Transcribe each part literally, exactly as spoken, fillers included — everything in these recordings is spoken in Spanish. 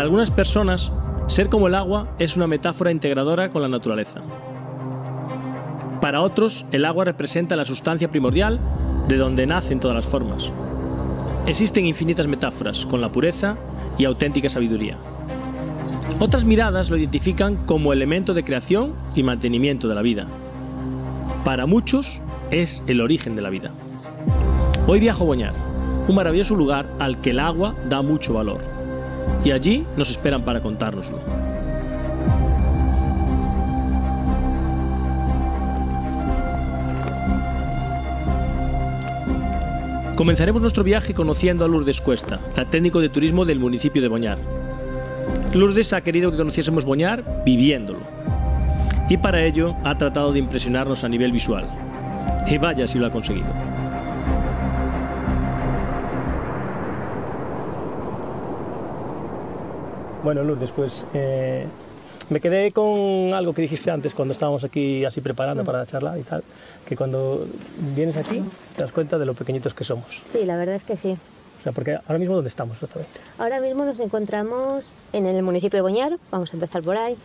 Para algunas personas, ser como el agua es una metáfora integradora con la naturaleza. Para otros, el agua representa la sustancia primordial de donde nacen todas las formas. Existen infinitas metáforas con la pureza y auténtica sabiduría. Otras miradas lo identifican como elemento de creación y mantenimiento de la vida. Para muchos, es el origen de la vida. Hoy viajo a Boñar, un maravilloso lugar al que el agua da mucho valor. Y allí nos esperan para contárnoslo. Comenzaremos nuestro viaje conociendo a Lourdes Cuesta, la técnico de turismo del municipio de Boñar. Lourdes ha querido que conociésemos Boñar viviéndolo. Y para ello ha tratado de impresionarnos a nivel visual. Y vaya si lo ha conseguido. Bueno, Lourdes, pues eh, me quedé con algo que dijiste antes cuando estábamos aquí así preparando para la charla y tal, que cuando vienes aquí te das cuenta de lo pequeñitos que somos. Sí, la verdad es que sí. O sea, porque ahora mismo, ¿dónde estamos exactamente? Ahora mismo nos encontramos en el municipio de Boñar, vamos a empezar por ahí,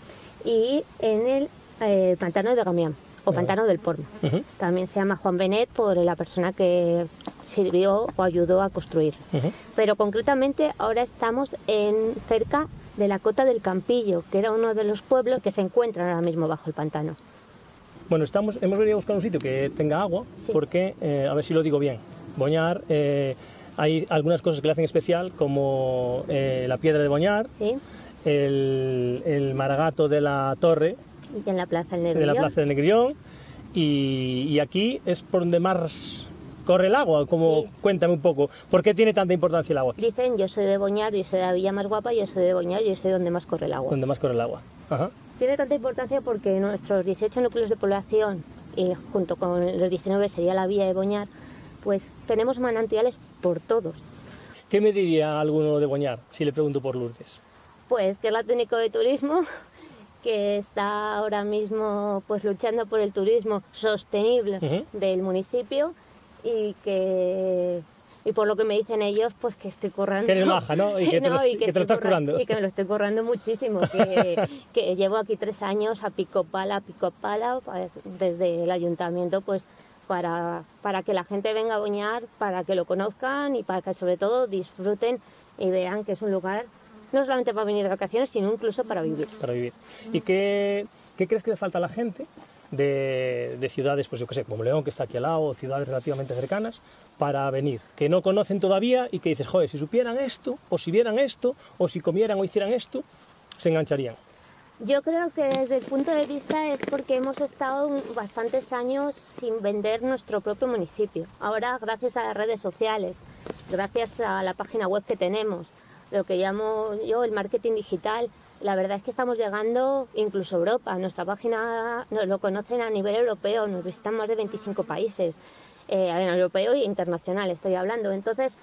y en el eh, pantano de Vegamián, o pantano del Porma. Uh -huh. También se llama Juan Benet por la persona que sirvió o ayudó a construir. Uh -huh. Pero concretamente ahora estamos en cerca de la cota del Campillo, que era uno de los pueblos que se encuentran ahora mismo bajo el pantano. Bueno, estamos, hemos venido a buscar un sitio que tenga agua, sí. Porque, eh, a ver si lo digo bien, Boñar, eh, hay algunas cosas que le hacen especial, como eh, la piedra de Boñar, sí. el, el maragato de la torre, y en la plaza del Negrillón. De la plaza del Negrión, y, y aquí es por donde más corre el agua, como sí. Cuéntame un poco, ¿por qué tiene tanta importancia el agua? Dicen, yo soy de Boñar, yo soy de la villa más guapa, yo soy de Boñar, yo soy donde más corre el agua. Donde más corre el agua. Ajá. Tiene tanta importancia porque nuestros dieciocho núcleos de población, y junto con los diecinueve sería la villa de Boñar, pues tenemos manantiales por todos. ¿Qué me diría alguno de Boñar si le pregunto por Lourdes? Pues que es la técnico de turismo, que está ahora mismo pues luchando por el turismo sostenible uh-huh. del municipio, y que y por lo que me dicen ellos, pues que estoy currando. Que eres maja, ¿no? Y que te, no, los, y que que te lo estás currando. Y que me lo estoy currando muchísimo, que, que llevo aquí tres años a pico pala, a pico pala, desde el ayuntamiento, pues para, para que la gente venga a Boñar, para que lo conozcan y para que sobre todo disfruten y vean que es un lugar no solamente para venir de vacaciones, sino incluso para vivir. Para vivir. ¿Y qué, qué crees que le falta a la gente? De, de ciudades, pues yo qué sé, como León, que está aquí al lado, ciudades relativamente cercanas, para venir, que no conocen todavía y que dices, joder, si supieran esto, o si vieran esto, o si comieran o hicieran esto, se engancharían. Yo creo que desde el punto de vista es porque hemos estado bastantes años sin vender nuestro propio municipio. Ahora, gracias a las redes sociales, gracias a la página web que tenemos, lo que llamo yo el marketing digital, la verdad es que estamos llegando incluso a Europa. Nuestra página nos lo conocen a nivel europeo, nos visitan más de veinticinco países, eh, europeo e internacional estoy hablando. Entonces,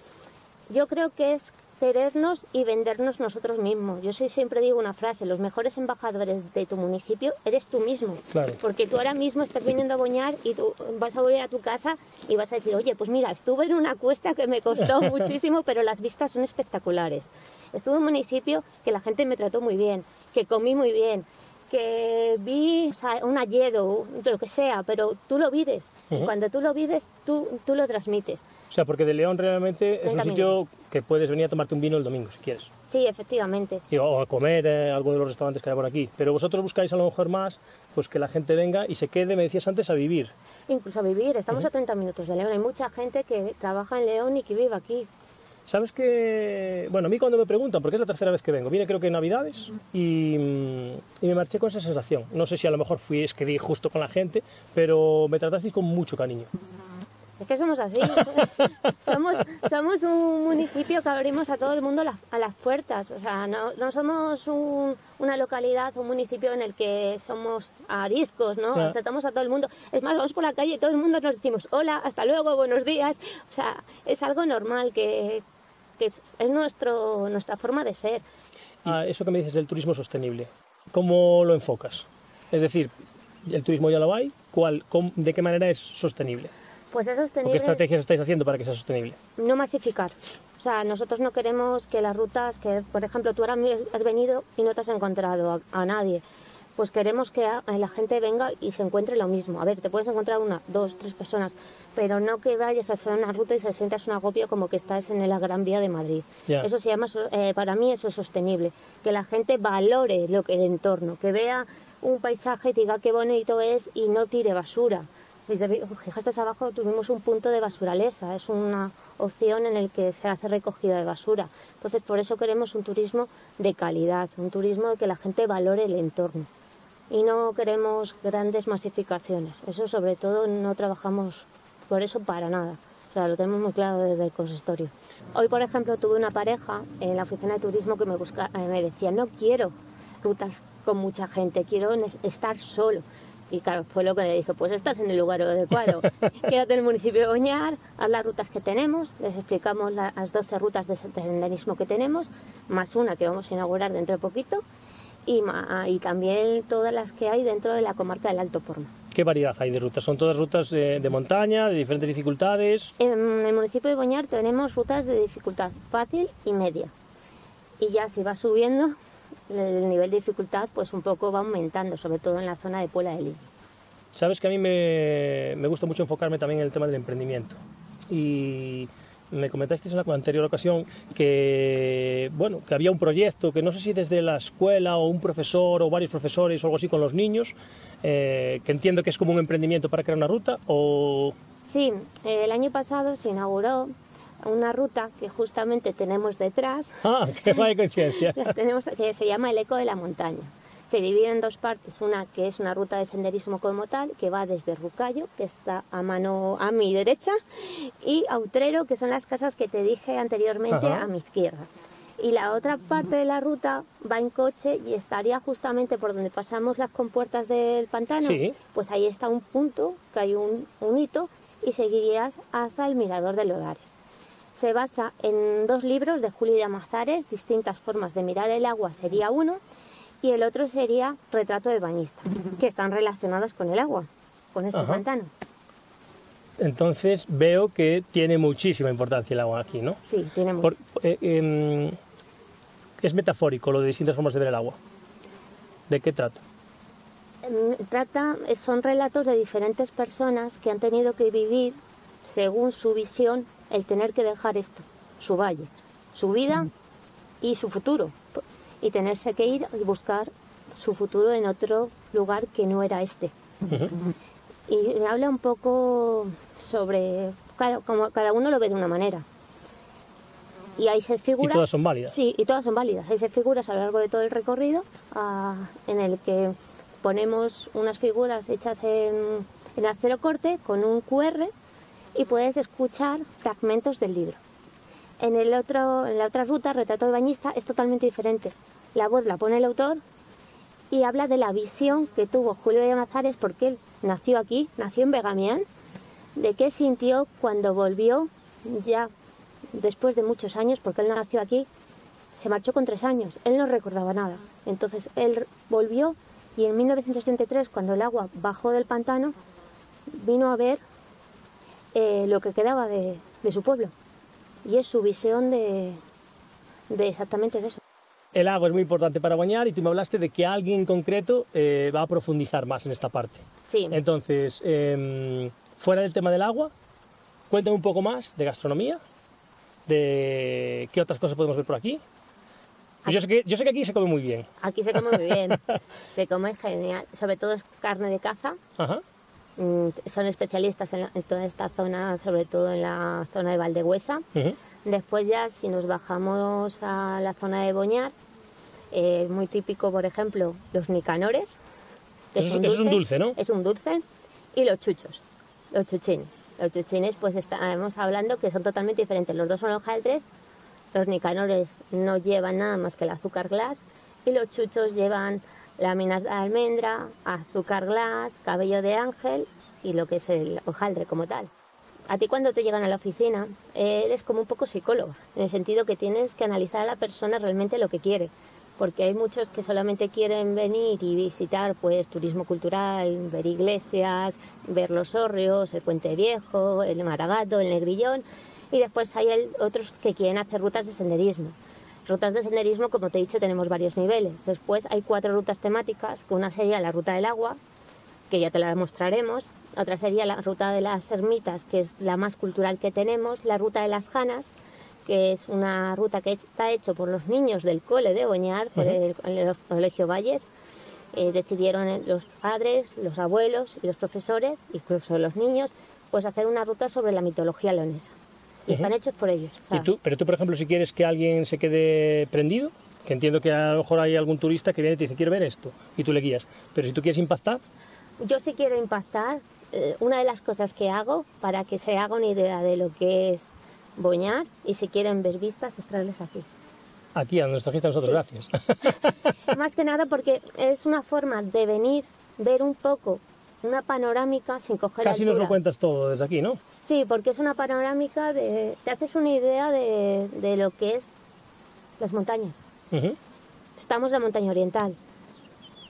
yo creo que es querernos y vendernos nosotros mismos. Yo siempre digo una frase, los mejores embajadores de tu municipio eres tú mismo. Claro. Porque tú ahora mismo estás viniendo a Boñar y tú vas a volver a tu casa y vas a decir, oye, pues mira, estuve en una cuesta que me costó muchísimo, pero las vistas son espectaculares. Estuve en un municipio que la gente me trató muy bien, que comí muy bien, que vi, o sea, un hayedo, lo que sea, pero tú lo vives. Uh-huh. Y cuando tú lo vives, tú, tú lo transmites. O sea, porque de León realmente es un sitio que puedes venir a tomarte un vino el domingo, si quieres. Sí, efectivamente. Y, o a comer en eh, alguno de los restaurantes que hay por aquí. Pero vosotros buscáis a lo mejor más pues que la gente venga y se quede, me decías antes, a vivir. Incluso a vivir. Estamos uh-huh. a treinta minutos de León. Hay mucha gente que trabaja en León y que vive aquí. ¿Sabes qué? Bueno, a mí cuando me preguntan, porque es la tercera vez que vengo, vine creo que en Navidades y, y me marché con esa sensación. No sé si a lo mejor fui, es que di justo con la gente, pero me tratasteis con mucho cariño. Es que somos así, somos, somos un municipio que abrimos a todo el mundo la, a las puertas, o sea, no, no somos un, una localidad, un municipio en el que somos ariscos, ¿no? Ah. Tratamos a todo el mundo, es más, vamos por la calle y todo el mundo nos decimos hola, hasta luego, buenos días, o sea, es algo normal, que, que es, es nuestro, nuestra forma de ser. Ah, eso que me dices del turismo sostenible, ¿cómo lo enfocas? Es decir, el turismo ya lo hay, ¿cuál, cómo, de qué manera es sostenible? Pues es sostenible. ¿Qué estrategias estáis haciendo para que sea sostenible? No masificar. O sea, nosotros no queremos que las rutas, que por ejemplo tú ahora has venido y no te has encontrado a, a nadie, pues queremos que a, a la gente venga y se encuentre lo mismo. A ver, te puedes encontrar una, dos, tres personas, pero no que vayas a hacer una ruta y se sientas un agobio como que estás en la Gran Vía de Madrid. Yeah. Eso se llama, eh, para mí eso es sostenible, que la gente valore lo que el entorno, que vea un paisaje y diga qué bonito es y no tire basura. Si te fijaste abajo, tuvimos un punto de basuraleza, es una opción en el que se hace recogida de basura. Entonces, por eso queremos un turismo de calidad, un turismo de que la gente valore el entorno. Y no queremos grandes masificaciones, eso sobre todo no trabajamos por eso para nada. O sea, lo tenemos muy claro desde el consistorio. Hoy, por ejemplo, tuve una pareja en la oficina de turismo que me, busca, eh, me decía, no quiero rutas con mucha gente, quiero estar solo. Y claro, fue lo que le dije, pues estás en el lugar adecuado, quédate en el municipio de Boñar, haz las rutas que tenemos, les explicamos las doce rutas de senderismo que tenemos, más una que vamos a inaugurar dentro de poquito, y, y también todas las que hay dentro de la comarca del Alto Porma. ¿Qué variedad hay de rutas? ¿Son todas rutas de, de montaña, de diferentes dificultades? En el municipio de Boñar tenemos rutas de dificultad fácil y media, y ya si va subiendo el nivel de dificultad pues un poco va aumentando, sobre todo en la zona de Puebla de Lí. Sabes que a mí me, me gusta mucho enfocarme también en el tema del emprendimiento. Y me comentaste en la anterior ocasión que, bueno, que había un proyecto, que no sé si desde la escuela o un profesor o varios profesores o algo así con los niños, eh, que entiendo que es como un emprendimiento para crear una ruta, o... Sí, el año pasado se inauguró una ruta que justamente tenemos detrás. Ah, qué buena coincidencia. Tenemos, que se llama el Eco de la Montaña. Se divide en dos partes, una que es una ruta de senderismo como tal, que va desde Rucayo, que está a mano a mi derecha, y Autrero, que son las casas que te dije anteriormente. Ajá. A mi izquierda. Y la otra parte de la ruta va en coche y estaría justamente por donde pasamos las compuertas del pantano. Sí. Pues ahí está un punto, que hay un, un hito, y seguirías hasta el mirador de Lodares. Se basa en dos libros de Julio Llamazares, distintas formas de mirar el agua sería uno, y el otro sería Retrato de bañista, que están relacionados con el agua, con este pantano. Entonces veo que tiene muchísima importancia el agua aquí, ¿no? Sí, tiene mucho. Por, eh, eh, es metafórico lo de distintas formas de ver el agua. ¿De qué trata? Trata, son relatos de diferentes personas que han tenido que vivir, según su visión, el tener que dejar esto, su valle, su vida y su futuro, y tenerse que ir y buscar su futuro en otro lugar que no era este. Y me habla un poco sobre, cada, como cada uno lo ve de una manera. Y ahí se figuras... Y todas son válidas. Sí, y todas son válidas. Ahí se figuras a lo largo de todo el recorrido, uh, en el que ponemos unas figuras hechas en, en acero corte con un cu erre, y puedes escuchar fragmentos del libro. En, el otro, en la otra ruta, Retrato de bañista, es totalmente diferente. La voz la pone el autor y habla de la visión que tuvo Julio Llamazares, porque él nació aquí, nació en Vegamián, de qué sintió cuando volvió, ya después de muchos años, porque él nació aquí, se marchó con tres años, él no recordaba nada. Entonces él volvió y en mil novecientos setenta y tres, cuando el agua bajó del pantano, vino a ver... Eh, lo que quedaba de, de su pueblo, y es su visión de, de exactamente de eso. El agua es muy importante para Boñar, y tú me hablaste de que alguien en concreto eh, va a profundizar más en esta parte. Sí. Entonces, eh, fuera del tema del agua, cuéntame un poco más de gastronomía, de qué otras cosas podemos ver por aquí. Pues yo, sé que, yo sé que aquí se come muy bien. Aquí se come muy bien, se come genial, sobre todo es carne de caza. Ajá. Son especialistas en, la, en toda esta zona, sobre todo en la zona de Valdehuesa. Uh-huh. Después ya si nos bajamos a la zona de Boñar, eh, muy típico, por ejemplo, los nicanores. Es, es, un dulce, es un dulce, ¿no? Es un dulce. Y los chuchos, los chuchines. Los chuchines, pues estamos hablando que son totalmente diferentes. Los dos son hojaldres, los nicanores no llevan nada más que el azúcar glass, y los chuchos llevan... láminas de almendra, azúcar glass, cabello de ángel y lo que es el hojaldre como tal. A ti cuando te llegan a la oficina eres como un poco psicólogo, en el sentido que tienes que analizar a la persona realmente lo que quiere. porque hay muchos que solamente quieren venir y visitar pues turismo cultural, ver iglesias, ver los hórreos, el Puente Viejo, el Maragato, el Negrillón, y después hay el, otros que quieren hacer rutas de senderismo. Rutas de senderismo, como te he dicho, tenemos varios niveles. Después hay cuatro rutas temáticas, que una sería la ruta del agua, que ya te la mostraremos, otra sería la ruta de las ermitas, que es la más cultural que tenemos, la ruta de las janas, que es una ruta que está hecho por los niños del cole de Boñar, por el, el Colegio Valles. Eh, decidieron los padres, los abuelos y los profesores, incluso los niños, pues hacer una ruta sobre la mitología leonesa. Y están hechos por ellos. ¿Sabes? ¿Y tú? Pero tú, por ejemplo, si quieres que alguien se quede prendido, que entiendo que a lo mejor hay algún turista que viene y te dice, quiero ver esto, y tú le guías. Pero si tú quieres impactar... Yo sí quiero impactar. Eh, una de las cosas que hago, para que se haga una idea de lo que es Boñar, y si quieren ver vistas, es traerles aquí. Aquí, a donde nos trajiste a nosotros, sí. Gracias. Más que nada porque es una forma de venir, ver un poco, una panorámica sin coger altura. Casi nos lo cuentas todo desde aquí, ¿no? Sí, porque es una panorámica, de, te haces una idea de, de lo que es las montañas. Uh-huh. Estamos en la montaña oriental.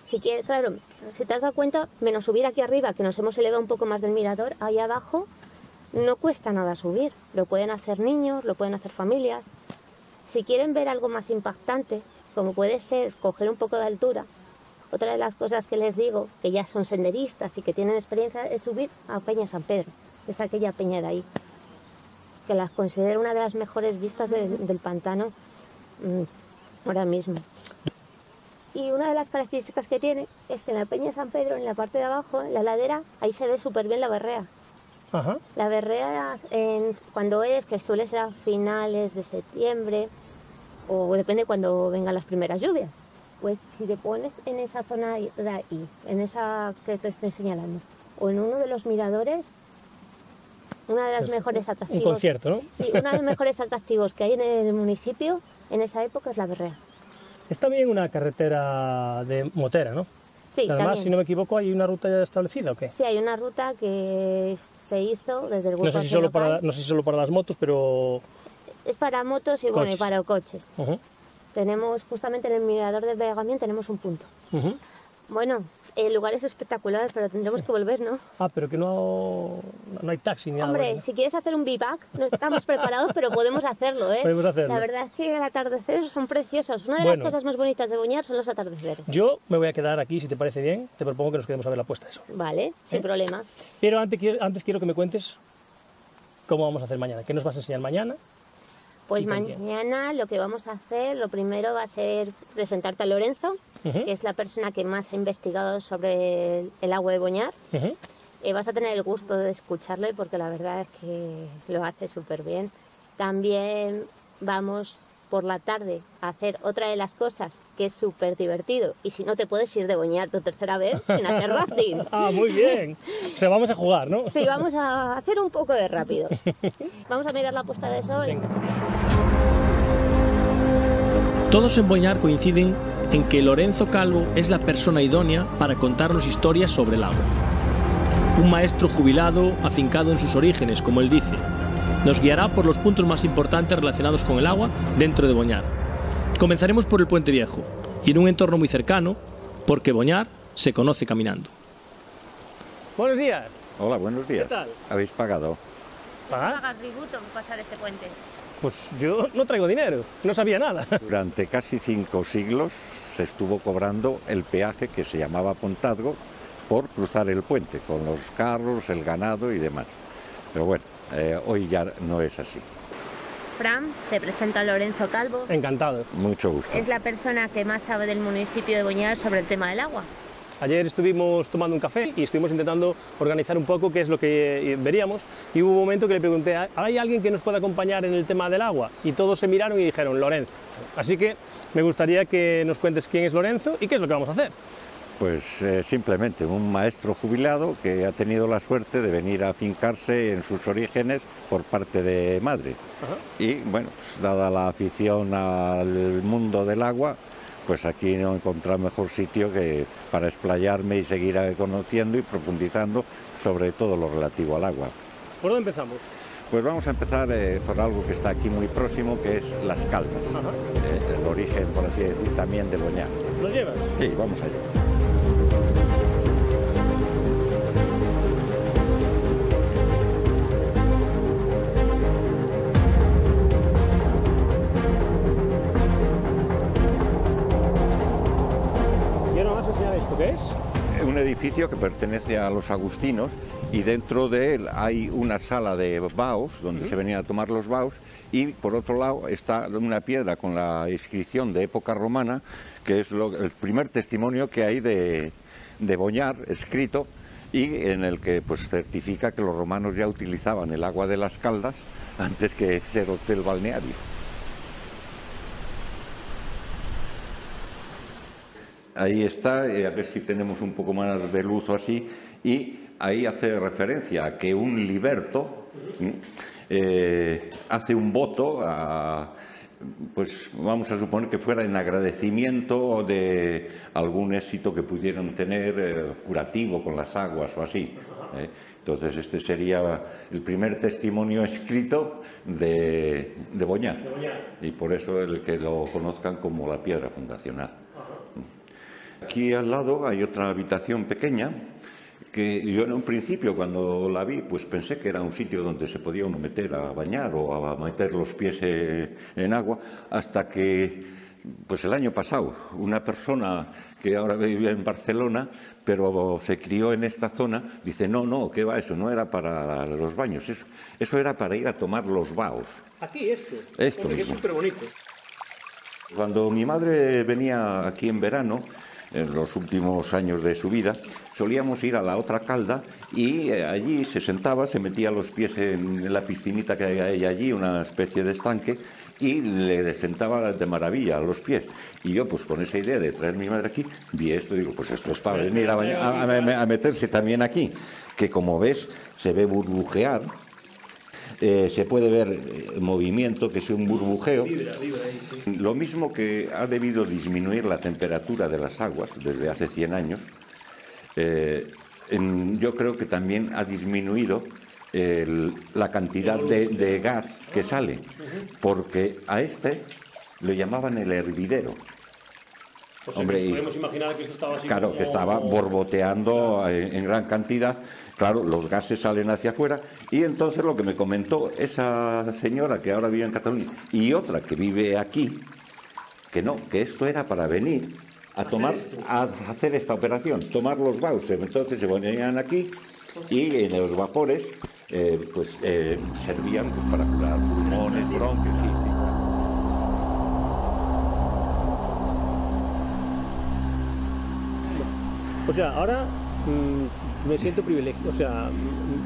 Si quieres, claro, si te has dado cuenta, menos subir aquí arriba, que nos hemos elevado un poco más del mirador, ahí abajo no cuesta nada subir. Lo pueden hacer niños, lo pueden hacer familias. Si quieren ver algo más impactante, como puede ser coger un poco de altura, otra de las cosas que les digo, que ya son senderistas y que tienen experiencia, es subir a Peña San Pedro. Es aquella peña de ahí, que las considero una de las mejores vistas de, del pantano mmm, ahora mismo. Y una de las características que tiene es que en la peña de San Pedro, en la parte de abajo, en la ladera, ahí se ve súper bien la berrea. Ajá. La berrea, en, cuando es, que suele ser a finales de septiembre, o depende cuando vengan las primeras lluvias. Pues si te pones en esa zona de ahí, en esa que te estoy señalando, o en uno de los miradores, una de las mejores atractivos. Un concierto, ¿no? Sí, una de las mejores atractivos que hay en el municipio en esa época es la berrea. Es también una carretera de motera, ¿no? Sí, además, también. Si no me equivoco, ¿hay una ruta ya establecida o qué? Sí, hay una ruta que se hizo desde el grupo. No sé si solo para, no sé si solo para las motos, pero... Es para motos y, coches. Bueno, y para coches. Uh-huh. Tenemos, justamente en el mirador de Vegamián, tenemos un punto. Uh-huh. Bueno... El lugar es espectacular, pero tendremos sí. que volver, ¿no? Ah, pero que no, no hay taxi ni nada. Hombre, ahora, ¿no? Si quieres hacer un bivac, no estamos preparados, pero podemos hacerlo, ¿eh? Podemos hacerlo. La verdad es que los atardeceres son preciosos. Una de bueno, las cosas más bonitas de Boñar son los atardeceres. Yo me voy a quedar aquí, si te parece bien. Te propongo que nos quedemos a ver la puesta de sol. Vale, sin ¿Eh? problema. Pero antes, antes quiero que me cuentes cómo vamos a hacer mañana. ¿Qué nos vas a enseñar mañana? Pues mañana lo que vamos a hacer, lo primero va a ser presentarte a Lorenzo, uh-huh. que es la persona que más ha investigado sobre el, el agua de Boñar. Uh-huh. eh, vas a tener el gusto de escucharlo porque la verdad es que lo hace súper bien. También vamos por la tarde a hacer otra de las cosas que es súper divertido. Y si no, te puedes ir de Boñar tu tercera vez sin hacer rafting. ¡Ah, muy bien! O sea, vamos a jugar, ¿no? Sí, vamos a hacer un poco de rápido. Vamos a mirar la puesta de sol. Venga. Todos en Boñar coinciden en que Lorenzo Calvo es la persona idónea para contarnos historias sobre el agua. Un maestro jubilado, afincado en sus orígenes, como él dice, nos guiará por los puntos más importantes relacionados con el agua dentro de Boñar. Comenzaremos por el Puente Viejo, y en un entorno muy cercano, porque Boñar se conoce caminando. Buenos días. Hola, buenos días. ¿Qué tal? ¿Habéis pagado? ¿Pagar? ¿Pagas tributo por pasar este puente? Pues yo no traigo dinero, no sabía nada. Durante casi cinco siglos se estuvo cobrando el peaje que se llamaba Pontazgo por cruzar el puente, con los carros, el ganado y demás. Pero bueno, eh, hoy ya no es así. Fran, te presento a Lorenzo Calvo. Encantado. Mucho gusto. Es la persona que más sabe del municipio de Boñar sobre el tema del agua. Ayer estuvimos tomando un café y estuvimos intentando organizar un poco qué es lo que veríamos y hubo un momento que le pregunté, ¿hay alguien que nos pueda acompañar en el tema del agua? Y todos se miraron y dijeron, Lorenzo. Así que me gustaría que nos cuentes quién es Lorenzo y qué es lo que vamos a hacer. Pues eh, simplemente un maestro jubilado que ha tenido la suerte de venir a afincarse en sus orígenes por parte de madre. Ajá. Y bueno, pues, dada la afición al mundo del agua, pues aquí no he encontrado mejor sitio que para explayarme y seguir conociendo y profundizando sobre todo lo relativo al agua. ¿Por dónde empezamos? Pues vamos a empezar eh, por algo que está aquí muy próximo, que es Las Caldas. Eh, el origen, por así decir, también de Boñar. ¿Nos llevas? Sí, vamos allá. Un edificio que pertenece a los agustinos y dentro de él hay una sala de baos donde uh-huh. se venían a tomar los baos, y por otro lado está una piedra con la inscripción de época romana, que es lo, el primer testimonio que hay de, de Boñar escrito, y en el que pues certifica que los romanos ya utilizaban el agua de las Caldas antes que ser hotel balneario. Ahí está, eh, a ver si tenemos un poco más de luz o así, y ahí hace referencia a que un liberto eh, hace un voto, a, pues vamos a suponer que fuera en agradecimiento de algún éxito que pudieron tener eh, curativo con las aguas o así. Eh. Entonces este sería el primer testimonio escrito de, de Boñar, y por eso el que lo conozcan como la piedra fundacional. Aquí al lado hay otra habitación pequeña que yo en un principio cuando la vi pues pensé que era un sitio donde se podía uno meter a bañar o a meter los pies en agua, hasta que pues el año pasado una persona que ahora vive en Barcelona pero se crió en esta zona dice no, no, ¿qué va? Eso no era para los baños, eso, eso era para ir a tomar los baos. Aquí esto, esto es súper bonito. Cuando mi madre venía aquí en verano, en los últimos años de su vida, solíamos ir a la otra calda y allí se sentaba, se metía los pies en la piscinita que hay allí, una especie de estanque, y le sentaba de maravilla a los pies. Y yo, pues con esa idea de traer a mi madre aquí, vi esto y digo, pues esto es para venir a, a, a, a meterse también aquí, que como ves, se ve burbujear, eh, se puede ver movimiento, que es un burbujeo. Lo mismo que ha debido disminuir la temperatura de las aguas desde hace cien años, eh, en, yo creo que también ha disminuido el, la cantidad de, de gas que sale, porque a este lo llamaban el hervidero. Pues hombre, podemos imaginar que esto estaba así. Claro, como... que estaba borboteando en, en gran cantidad. Claro, los gases salen hacia afuera, y entonces lo que me comentó esa señora que ahora vive en Cataluña y otra que vive aquí, que no, que esto era para venir a tomar, a hacer esta operación, tomar los baos. Entonces se ponían aquí y en los vapores eh, pues, eh, servían pues, para curar pulmones, bronquios. Sí, sí. O sea, ahora mmm, me siento privilegiado, o sea,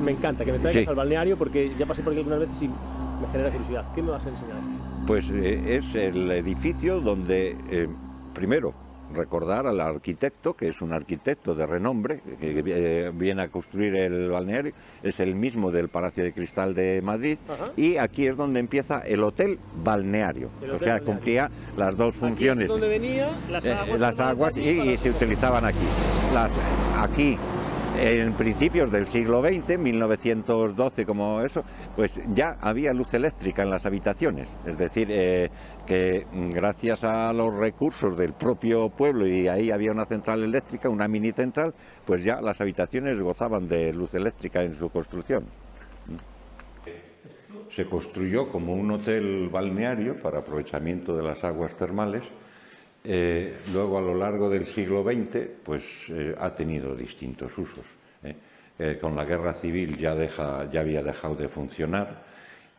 me encanta que me traigas sí. al balneario, porque ya pasé por aquí algunas veces y me genera curiosidad. ¿Qué me vas a enseñar? Pues eh, es el edificio donde, eh, primero, recordar al arquitecto, que es un arquitecto de renombre, que eh, viene a construir el balneario, es el mismo del Palacio de Cristal de Madrid. Ajá. Y aquí es donde empieza el hotel balneario, el hotel o sea, balneario. Cumplía las dos funciones. Aquí es donde venía las aguas, eh, las aguas y, y se utilizaban aquí. Las, aquí, en principios del siglo veinte, mil novecientos doce como eso, pues ya había luz eléctrica en las habitaciones, es decir, eh, que gracias a los recursos del propio pueblo, y ahí había una central eléctrica, una mini central, pues ya las habitaciones gozaban de luz eléctrica en su construcción. Se construyó como un hotel balneario para aprovechamiento de las aguas termales. Eh, luego a lo largo del siglo veinte pues eh, ha tenido distintos usos. ¿eh? Eh, con la guerra civil ya, deja, ya había dejado de funcionar,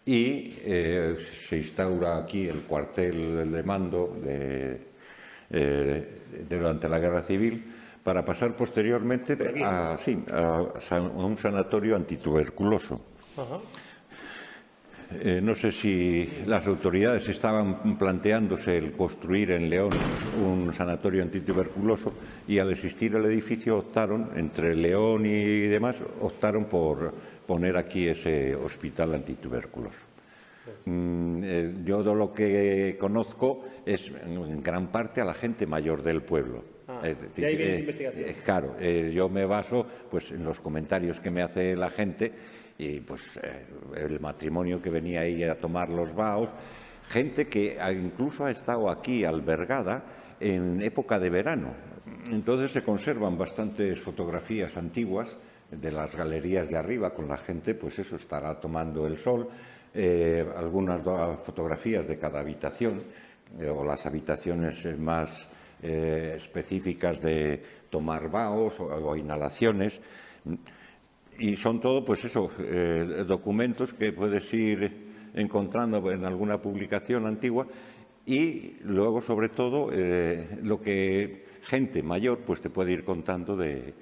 y eh, se instaura aquí el cuartel de mando de, eh, durante la guerra civil, para pasar posteriormente a, sí, a, san, a un sanatorio antituberculoso. Ajá. Eh, no sé si las autoridades estaban planteándose el construir en León un sanatorio antituberculoso, y al existir el edificio optaron, entre León y demás, optaron por poner aquí ese hospital antituberculoso. Mm, eh, yo de lo que conozco es en gran parte a la gente mayor del pueblo. Ah, es decir, de ahí viene eh, la investigación. Eh, claro, eh, yo me baso pues, en los comentarios que me hace la gente y pues eh, el matrimonio que venía ahí a tomar los baos, gente que incluso ha estado aquí albergada en época de verano. Entonces se conservan bastantes fotografías antiguas de las galerías de arriba con la gente, pues eso, estará tomando el sol, eh, algunas fotografías de cada habitación eh, o las habitaciones más eh, específicas de tomar vaos o, o inhalaciones. Y son todo, pues eso, eh, documentos que puedes ir encontrando en alguna publicación antigua y luego, sobre todo, eh, lo que gente mayor pues te puede ir contando de,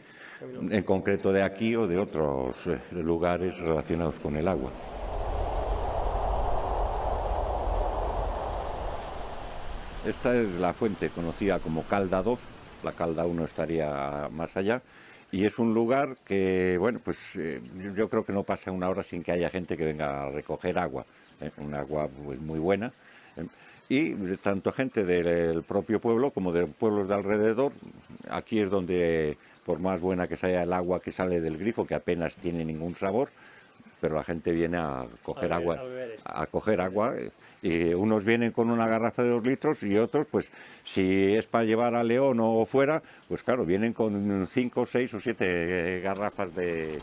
en concreto de aquí o de otros lugares relacionados con el agua. Esta es la fuente conocida como Calda dos, la Calda uno estaría más allá. Y es un lugar que, bueno, pues eh, yo creo que no pasa una hora sin que haya gente que venga a recoger agua, eh, un agua pues, muy buena. Eh, y tanto gente del propio pueblo como de pueblos de alrededor, aquí es donde, por más buena que sea el agua que sale del grifo, que apenas tiene ningún sabor, pero la gente viene a coger a beber, agua, a beber esto. a coger agua. Eh, Y unos vienen con una garrafa de dos litros y otros, pues, si es para llevar a León o fuera, pues claro, vienen con cinco, seis o siete garrafas de...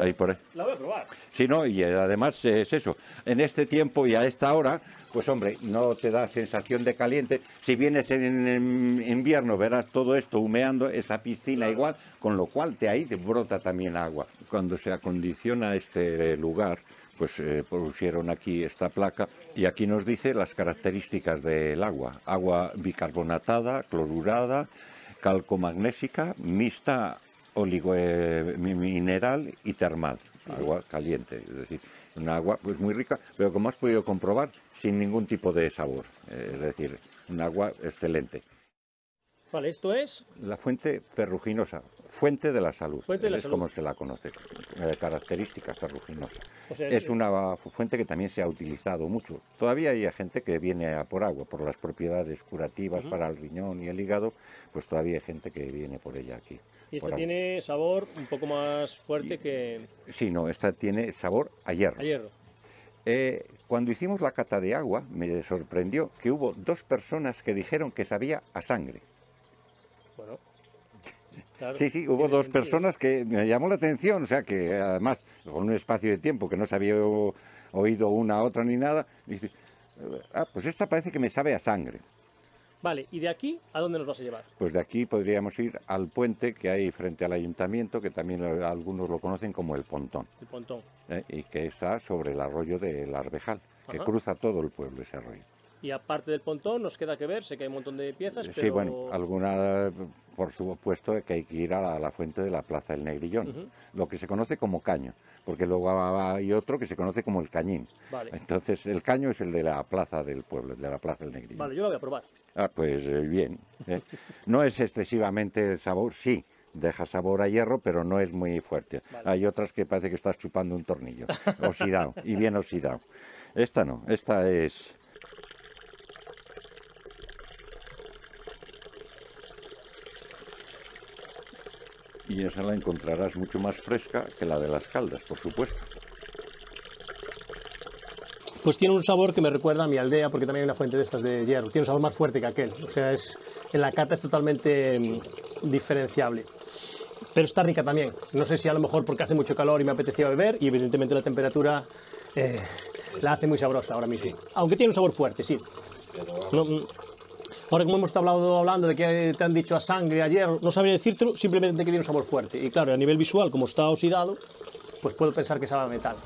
Ahí por ahí. La voy a probar. Sí, no, y además es eso. En este tiempo y a esta hora... Pues hombre, no te da sensación de caliente. Si vienes en, en invierno verás todo esto humeando, esa piscina igual, con lo cual te ahí te brota también agua. Cuando se acondiciona este lugar, pues eh, pusieron aquí esta placa y aquí nos dice las características del agua. Agua bicarbonatada, clorurada, calcomagnésica, mixta, oligomineral y termal. Agua caliente, es decir... Una agua pues muy rica, pero como has podido comprobar, sin ningún tipo de sabor. Eh, es decir, un agua excelente. Vale, ¿esto es? La fuente ferruginosa, fuente de la salud. Fuente de la es salud. Como se la conoce, eh, característica ferruginosa. O sea, es, es una fuente que también se ha utilizado mucho. Todavía hay gente que viene a por agua, por las propiedades curativas uh-huh. para el riñón y el hígado, pues todavía hay gente que viene por ella aquí. Y esta tiene sabor un poco más fuerte que... Sí, no, esta tiene sabor a hierro. A hierro. Eh, cuando hicimos la cata de agua, me sorprendió que hubo dos personas que dijeron que sabía a sangre. Bueno, claro, sí, sí, hubo dos sentido. personas que me llamó la atención, o sea, que además, con un espacio de tiempo que no se había oído una a otra ni nada, dice, ah, pues esta parece que me sabe a sangre. Vale, ¿y de aquí a dónde nos vas a llevar? Pues de aquí podríamos ir al puente que hay frente al ayuntamiento, que también algunos lo conocen como el Pontón. El Pontón. ¿Eh? Y que está sobre el arroyo del Arvejal, Ajá. que cruza todo el pueblo ese arroyo. Y aparte del Pontón nos queda que ver, sé que hay un montón de piezas, sí, pero... Sí, bueno, alguna, por supuesto, que hay que ir a la, a la fuente de la Plaza del Negrillón, uh-huh. lo que se conoce como caño, porque luego hay otro que se conoce como el cañín. Vale. Entonces, el caño es el de la plaza del pueblo, el de la Plaza del Negrillón. Vale, yo lo voy a probar. Ah, pues bien. ¿eh? No es excesivamente el sabor, sí, deja sabor a hierro, pero no es muy fuerte. Vale. Hay otras que parece que estás chupando un tornillo, oxidado, y bien oxidado. Esta no, esta es... Y esa la encontrarás mucho más fresca que la de las Caldas, por supuesto. Pues tiene un sabor que me recuerda a mi aldea, porque también hay una fuente de estas de hierro. Tiene un sabor más fuerte que aquel. O sea, es, en la cata es totalmente mmm, diferenciable. Pero está rica también. No sé si a lo mejor porque hace mucho calor y me apetecía beber, y evidentemente la temperatura eh, la hace muy sabrosa ahora mismo. Sí. Aunque tiene un sabor fuerte, sí. No, ahora como hemos hablado, hablando de que te han dicho a sangre, a hierro, no sabría decírtelo, simplemente que tiene un sabor fuerte. Y claro, a nivel visual, como está oxidado, pues puedo pensar que sabe a metal.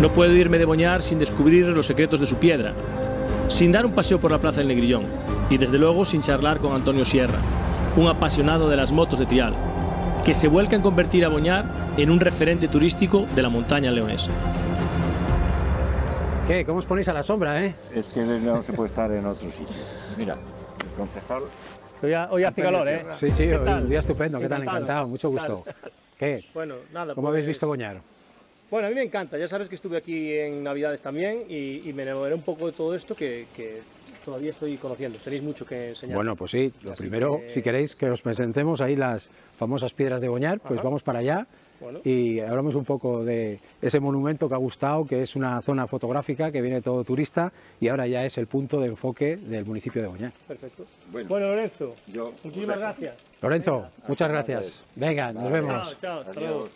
No puedo irme de Boñar sin descubrir los secretos de su piedra, sin dar un paseo por la Plaza del Negrillón y desde luego sin charlar con Antonio Sierra, un apasionado de las motos de trial, que se vuelca en convertir a Boñar en un referente turístico de la montaña leonesa. ¿Qué? ¿Cómo os ponéis a la sombra, eh? Es que no se puede estar en otro sitio. Mira, el concejal Hoy, hoy hace calor, ¿eh? Sí, sí, hoy un día estupendo. ¿Qué tal? Encantado, mucho gusto. ¿Qué? Bueno, nada. ¿Cómo pues... habéis visto Boñar? Bueno, a mí me encanta. Ya sabes que estuve aquí en Navidades también y, y me enamoré un poco de todo esto que, que todavía estoy conociendo. Tenéis mucho que enseñar. Bueno, pues sí. Lo Así primero, que... si queréis que os presentemos ahí las famosas piedras de Boñar, pues Ajá. vamos para allá. Bueno. Y hablamos un poco de ese monumento que ha gustado, que es una zona fotográfica que viene todo turista y ahora ya es el punto de enfoque del municipio de Boñar. Perfecto. Bueno, bueno Lorenzo, yo, muchísimas gracias. Lorenzo, Venga. muchas gracias. Venga, nos vale. vemos. Chao, chao. Hasta luego.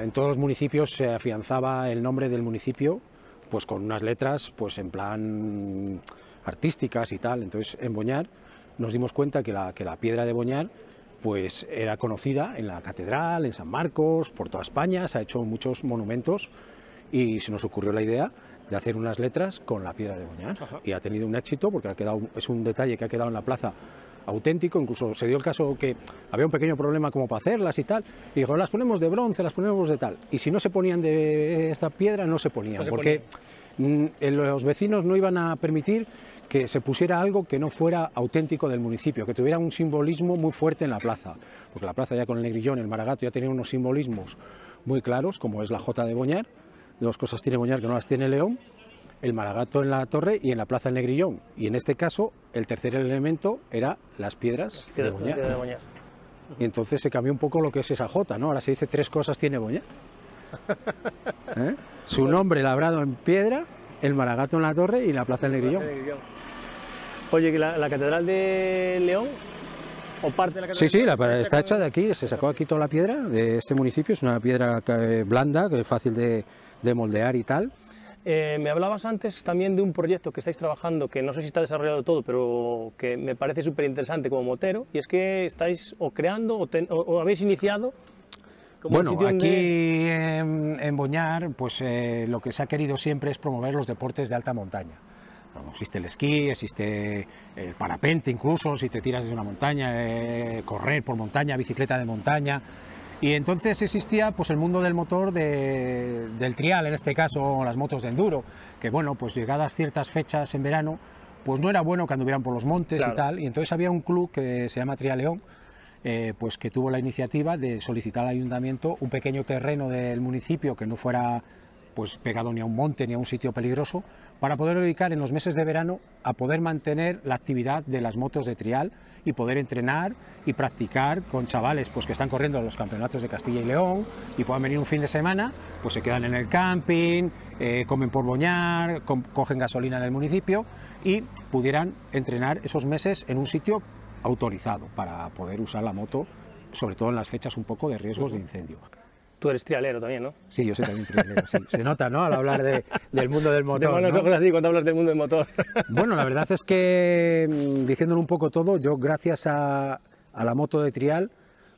En todos los municipios se afianzaba el nombre del municipio, pues con unas letras, pues en plan artísticas y tal. Entonces, en Boñar nos dimos cuenta que la, que la piedra de Boñar pues era conocida en la catedral, en San Marcos, por toda España, se ha hecho muchos monumentos y se nos ocurrió la idea de hacer unas letras con la piedra de Boñar. Ajá. Y ha tenido un éxito porque ha quedado, es un detalle que ha quedado en la plaza auténtico, incluso se dio el caso que había un pequeño problema como para hacerlas y tal, y dijo, las ponemos de bronce, las ponemos de tal, y si no se ponían de esta piedra no se ponían, no se porque ponían. Los vecinos no iban a permitir que se pusiera algo que no fuera auténtico del municipio, que tuviera un simbolismo muy fuerte en la plaza, porque la plaza ya con el Negrillón, el Maragato, ya tenía unos simbolismos muy claros, como es la Jota de Boñar, dos cosas tiene Boñar que no las tiene León, el Maragato en la torre y en la plaza el Negrillón, y en este caso el tercer elemento era las piedras, las piedras de Boñar. De Boñar. Y entonces se cambió un poco lo que es esa Jota, ¿no? Ahora se dice tres cosas tiene Boñar. ¿Eh? Su nombre labrado en piedra, el Maragato en la torre y la plaza del Negrillón. Oye, que la, la catedral de León, o parte de la catedral... Sí, sí, la, está hecha de aquí, se sacó aquí toda la piedra de este municipio, es una piedra blanda, que es fácil de, de moldear y tal. Eh, me hablabas antes también de un proyecto que estáis trabajando, que no sé si está desarrollado todo, pero que me parece súper interesante como motero, y es que estáis o creando o, ten, o, o habéis iniciado... Bueno, aquí donde... en, en Boñar, pues eh, lo que se ha querido siempre es promover los deportes de alta montaña. Existe el esquí, existe el parapente incluso, si te tiras de una montaña, eh, correr por montaña, bicicleta de montaña. Y entonces existía pues el mundo del motor, de, del trial, en este caso las motos de enduro, que bueno, pues llegadas ciertas fechas en verano, pues no era bueno que anduvieran por los montes claro. y tal. Y entonces había un club que se llama Trial León, eh, pues que tuvo la iniciativa de solicitar al ayuntamiento un pequeño terreno del municipio que no fuera pues pegado ni a un monte ni a un sitio peligroso, para poder dedicar en los meses de verano a poder mantener la actividad de las motos de trial y poder entrenar y practicar con chavales pues que están corriendo los campeonatos de Castilla y León y puedan venir un fin de semana, pues se quedan en el camping, eh, comen por Boñar, co cogen gasolina en el municipio y pudieran entrenar esos meses en un sitio autorizado para poder usar la moto, sobre todo en las fechas un poco de riesgos de incendio. Tú eres trialero también, ¿no? Sí, yo soy también trialero, sí. Se nota, ¿no?, al hablar de, del mundo del motor. Se te van los ojos así cuando hablas del mundo del motor. Bueno, la verdad es que, diciéndolo un poco todo, yo gracias a, a la moto de trial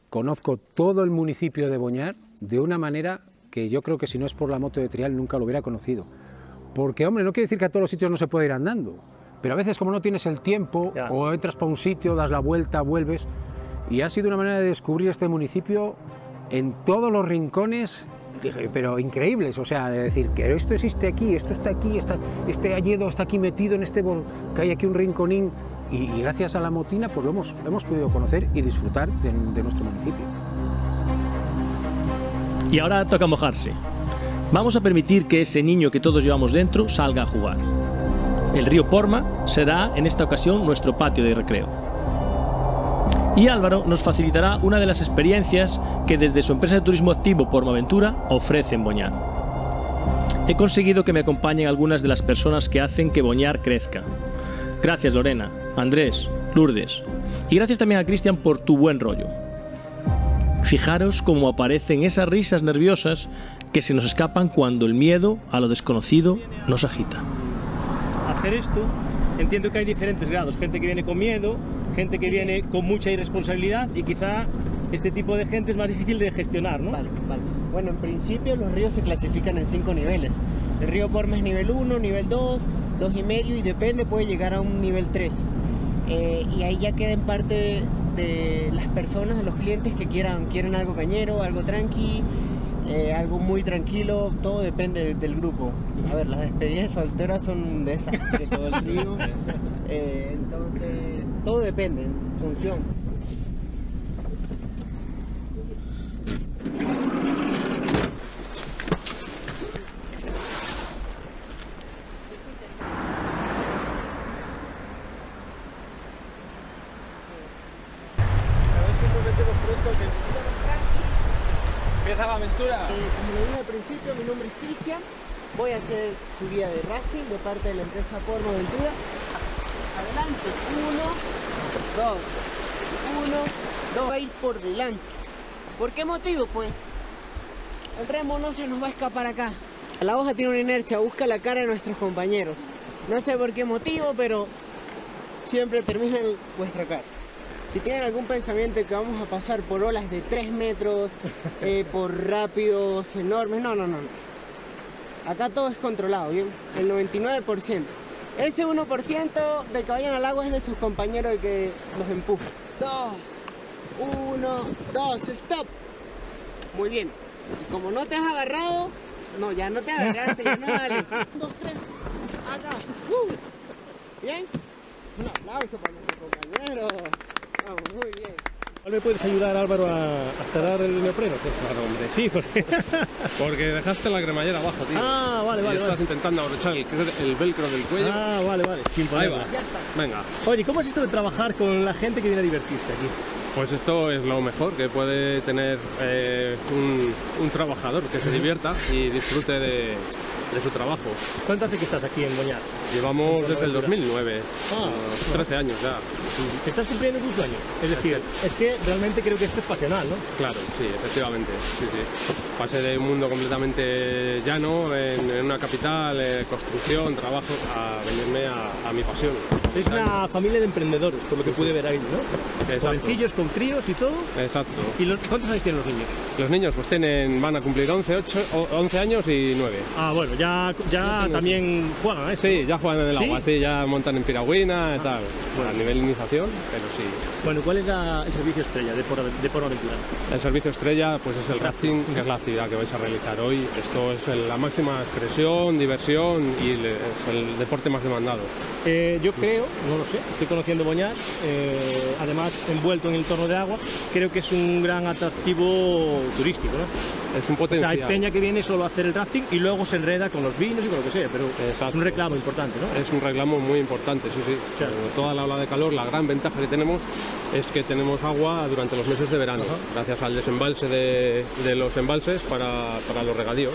conozco todo el municipio de Boñar de una manera que yo creo que si no es por la moto de trial nunca lo hubiera conocido. Porque, hombre, no quiere decir que a todos los sitios no se puede ir andando, pero a veces como no tienes el tiempo ya. o entras para un sitio, das la vuelta, vuelves, y ha sido una manera de descubrir este municipio en todos los rincones, pero increíbles, o sea, de decir que esto existe aquí, esto está aquí, está, este hayedo está aquí metido en este, que hay aquí un rinconín, y, y gracias a la motina pues lo hemos, lo hemos podido conocer y disfrutar de, de nuestro municipio. Y ahora toca mojarse. Vamos a permitir que ese niño que todos llevamos dentro salga a jugar. El río Porma será en esta ocasión nuestro patio de recreo. Y Álvaro nos facilitará una de las experiencias que desde su empresa de turismo activo Pormaventura ofrece en Boñar. He conseguido que me acompañen algunas de las personas que hacen que Boñar crezca. Gracias Lorena, Andrés, Lourdes y gracias también a Cristian por tu buen rollo. Fijaros cómo aparecen esas risas nerviosas que se nos escapan cuando el miedo a lo desconocido nos agita. Hacer esto, entiendo que hay diferentes grados, gente que viene con miedo, gente que sí. viene con mucha irresponsabilidad y quizá este tipo de gente es más difícil de gestionar, ¿no? Vale, vale. Bueno, en principio los ríos se clasifican en cinco niveles. El río Porma es nivel uno, nivel dos, dos y medio y depende, puede llegar a un nivel tres. Eh, y ahí ya queda en parte de las personas, de los clientes que quieran, quieren algo cañero, algo tranqui, eh, algo muy tranquilo, todo depende del, del grupo. A ver, las despedidas solteras son un desastre todo el río. Eh, entonces, todo depende, función. Como lo dije al principio, mi nombre es Cristian, voy a hacer su guía de rafting de parte de la empresa Pormaventura. Adelante, uno, dos, uno, dos, va a ir por delante. ¿Por qué motivo? Pues el remo no se nos va a escapar acá. La hoja tiene una inercia, busca la cara de nuestros compañeros. No sé por qué motivo, pero siempre termina en vuestra cara. Si tienen algún pensamiento que vamos a pasar por olas de tres metros, eh, por rápidos enormes, no, no, no. Acá todo es controlado, ¿bien? El noventa y nueve por ciento. Ese uno por ciento de que vayan al agua es de sus compañeros que los empujan. Dos, uno, dos, stop. Muy bien. Y como no te has agarrado, no, ya no te agarraste, ya no vale. Dos, tres, acá. Uh. ¿Bien? Un aplauso para nuestros compañeros. Muy bien. ¿Me puedes ayudar, Álvaro, a, a cerrar el neopreno? Pues, claro, hombre. Sí, porque... porque dejaste la cremallera abajo, tío. Ah, vale, y vale. Estás vale. intentando abrochar el, el velcro del cuello. Ah, vale, vale. Sin problema. Ahí va. Ya está. Venga. Oye, ¿cómo es esto de trabajar con la gente que viene a divertirse aquí? Pues esto es lo mejor que puede tener eh, un, un trabajador, que se divierta y disfrute de... de su trabajo. ¿Cuánto hace que estás aquí en Boñar? Llevamos desde el dos mil nueve, ah, uh, trece años ya. ¿Estás cumpliendo tu sueño? Es decir, este... es que realmente creo que esto es pasional, ¿no? Claro, sí, efectivamente. Sí, sí. Pasé de un mundo completamente llano, en, en una capital, eh, construcción, trabajo, a venirme a, a mi pasión. Es una familia de emprendedores, por lo que sí, pude ver ahí, ¿no? Jovencillos con críos y todo. Exacto. ¿Y los, cuántos años tienen los niños? Los niños pues tienen, van a cumplir once, ocho, once años y nueve. Ah, bueno. Ya, ya también juegan, ¿eh? Sí, ya juegan en el ¿Sí? agua, sí, ya montan en piragüina y ah, tal. Bueno, a nivel iniciación, pero sí. Bueno, ¿cuál es la, el servicio estrella de Pormaventura? El servicio estrella pues es el rafting, que es la actividad que vais a realizar hoy. Esto es el, la máxima expresión, diversión y le, es el deporte más demandado. Eh, yo creo, no lo sé, estoy conociendo Boñar, eh, además envuelto en el torno de agua, creo que es un gran atractivo turístico, ¿no? Es un potencial. O sea, hay peña que viene solo a hacer el rafting y luego se enreda con los vinos y con lo que sea, pero Exacto. es un reclamo importante, ¿no? Es un reclamo muy importante, sí, sí. Claro. Toda la ola de calor, la gran ventaja que tenemos es que tenemos agua durante los meses de verano, Ajá. gracias al desembalse de, de los embalses para, para los regadíos.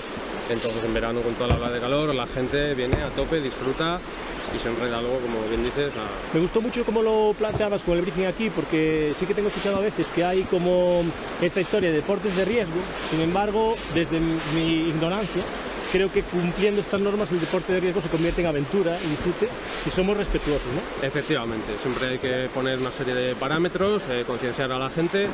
Entonces en verano con toda la ola de calor la gente viene a tope, disfruta y se enreda luego, como bien dices. A... Me gustó mucho cómo lo planteabas con el briefing aquí, porque sí que tengo escuchado a veces que hay como esta historia de deportes de riesgo, sin embargo, desde mi ignorancia, creo que cumpliendo estas normas el deporte de riesgo se convierte en aventura y disfrute si somos respetuosos, ¿no? Efectivamente, siempre hay que poner una serie de parámetros, eh, concienciar a la gente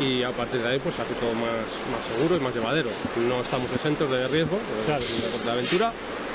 y a partir de ahí pues hace todo más, más seguro y más llevadero. No estamos exentos de riesgo, claro. de, de deporte de aventura,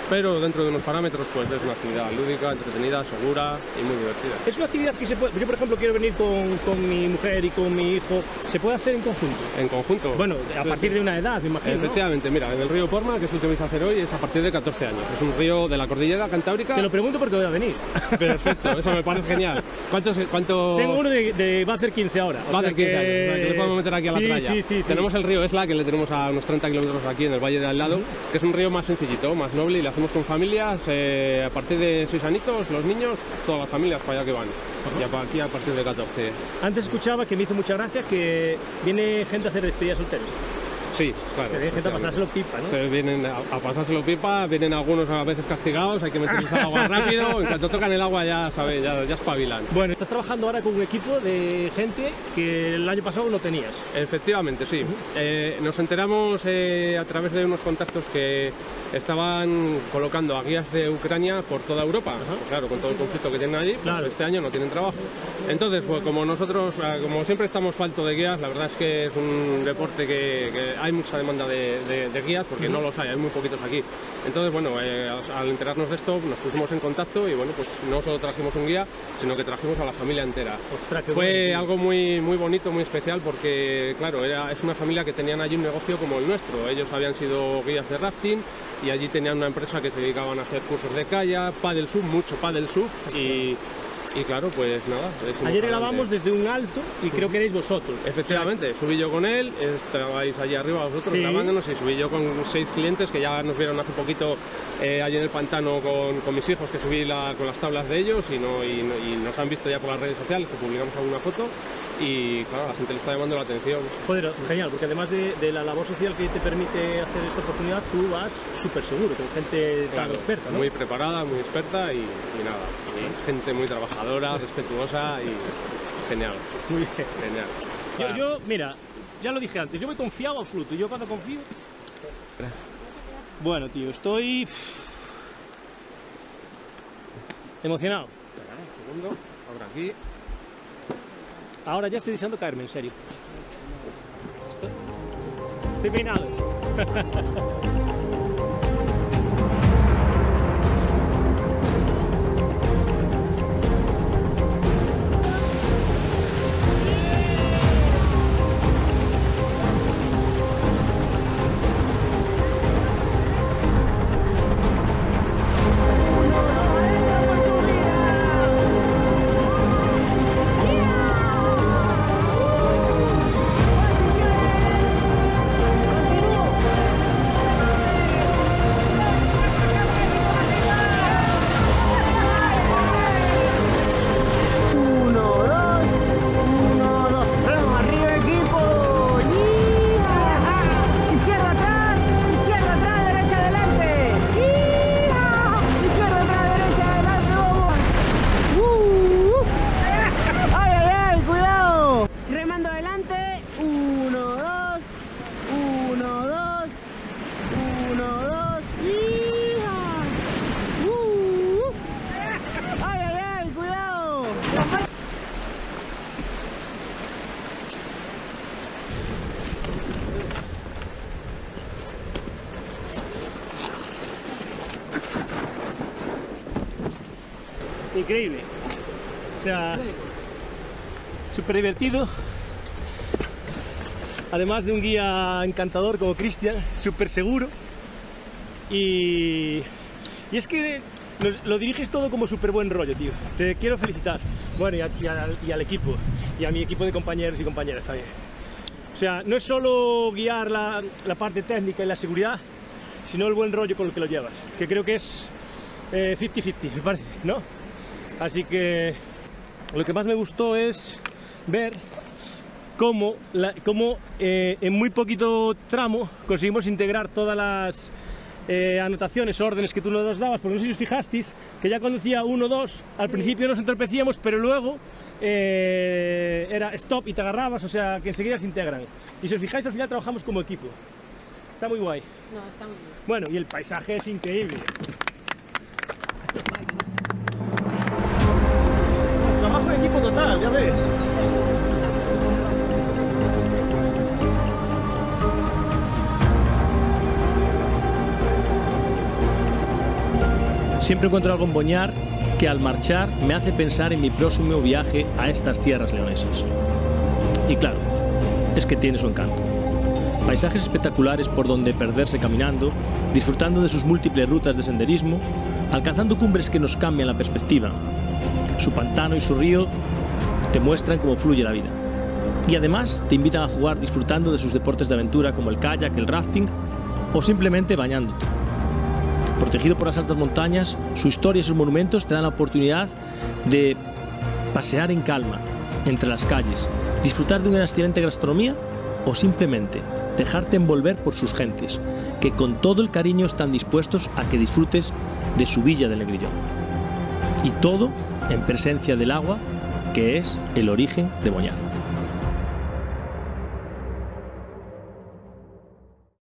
pero dentro de unos parámetros pues es una actividad lúdica, entretenida, segura y muy divertida. Es una actividad que se puede... Yo, por ejemplo, quiero venir con, con mi mujer y con mi hijo. ¿Se puede hacer en conjunto? En conjunto. Bueno, a sí, partir sí. de una edad, me imagino. Efectivamente, ¿no? Mira, en el río Porma, que es lo que vais a hacer hoy, es a partir de catorce años. Es un río de la cordillera cantábrica. Te lo pregunto porque voy a venir. Perfecto, eso me parece genial. ¿Cuántos, cuántos... Tengo uno de, de... va a hacer quince ahora. Va a hacer quince que... años, o sea, que le podemos meter aquí a la sí, playa. Sí, sí, tenemos sí. el río Esla, que le tenemos a unos treinta kilómetros aquí en el valle de al lado, uh -huh. que es un río más sencillito, más noble y la hacemos con familias, eh, a partir de seis anitos, los niños, todas las familias para allá que van. Ajá. Y a partir, a partir de catorce. Antes escuchaba, que me hizo mucha gracia, que viene gente a hacer despedidas solteras. Sí, claro. Se viene gente a pasárselo pipa, ¿no? Se vienen a, a pasárselo pipa, vienen algunos a veces castigados, hay que meterlos al agua rápido, en cuanto tocan el agua ya, sabes, ya, ya espabilan. Bueno, estás trabajando ahora con un equipo de gente que el año pasado no tenías. Efectivamente, sí. Uh-huh. eh, nos enteramos eh, a través de unos contactos que estaban colocando a guías de Ucrania por toda Europa. Ajá. Claro, con todo el conflicto que tienen allí, pues claro. este año no tienen trabajo. Entonces, pues como nosotros, como siempre estamos falto de guías, la verdad es que es un deporte que, que hay mucha demanda de, de, de guías, porque uh-huh. no los hay, hay muy poquitos aquí. Entonces, bueno, eh, al enterarnos de esto, nos pusimos en contacto y, bueno, pues no solo trajimos un guía, sino que trajimos a la familia entera. Ostras, qué Fue bonito. algo muy, muy bonito, muy especial, porque, claro, era, es una familia que tenían allí un negocio como el nuestro. Ellos habían sido guías de rafting y allí tenían una empresa que se dedicaban a hacer cursos de kayak, paddle surf, mucho paddle surf y... Y claro, pues nada. Ayer grabamos desde un alto y creo que erais vosotros. Efectivamente, subí yo con él, estabais allí arriba vosotros sí. grabándonos y subí yo con seis clientes que ya nos vieron hace poquito eh, allí en el pantano con, con mis hijos, que subí la, con las tablas de ellos y, no, y, y nos han visto ya por las redes sociales, que publicamos alguna foto. Y claro, la gente le está llamando la atención. Joder, genial, porque además de, de la labor social que te permite hacer esta oportunidad, tú vas súper seguro, con gente claro, tan experta, ¿no? Muy preparada, muy experta y, y nada, y gente muy trabajadora, respetuosa y genial. Muy bien. Genial. Yo, yo, mira, ya lo dije antes, yo me confiado absoluto, yo cuando confío... Bueno, tío, estoy... emocionado. Espera, un segundo, ahora aquí... Ahora ya estoy deseando caerme, en serio. Estoy, estoy peinado. Increíble, o sea, súper divertido, además de un guía encantador como Cristian, súper seguro, y, y es que lo, lo diriges todo como súper buen rollo, tío, te quiero felicitar, bueno, y, a, y, a, y al equipo, y a mi equipo de compañeros y compañeras también, o sea, no es solo guiar la, la parte técnica y la seguridad, sino el buen rollo con el que lo llevas, que creo que es cincuenta cincuenta, eh, me parece, ¿no? Así que lo que más me gustó es ver cómo, la, cómo eh, en muy poquito tramo conseguimos integrar todas las eh, anotaciones, órdenes que tú nos dabas, porque no sé si os fijasteis que ya conducía uno, dos, al principio nos entorpecíamos, pero luego eh, era stop y te agarrabas, o sea que enseguida se integran. Y si os fijáis, al final trabajamos como equipo. Está muy guay. No, está muy bien. Bueno, y el paisaje es increíble. Equipo total, ya ves. Siempre encuentro algo en Boñar que al marchar me hace pensar en mi próximo viaje a estas tierras leonesas. Y claro, es que tiene su encanto. Paisajes espectaculares por donde perderse caminando, disfrutando de sus múltiples rutas de senderismo, alcanzando cumbres que nos cambian la perspectiva. Su pantano y su río te muestran cómo fluye la vida. Y además te invitan a jugar disfrutando de sus deportes de aventura como el kayak, el rafting o simplemente bañándote. Protegido por las altas montañas, su historia y sus monumentos te dan la oportunidad de pasear en calma entre las calles, disfrutar de una excelente gastronomía o simplemente dejarte envolver por sus gentes, que con todo el cariño están dispuestos a que disfrutes de su villa de Negrillón. Y todo en presencia del agua, que es el origen de Boñar.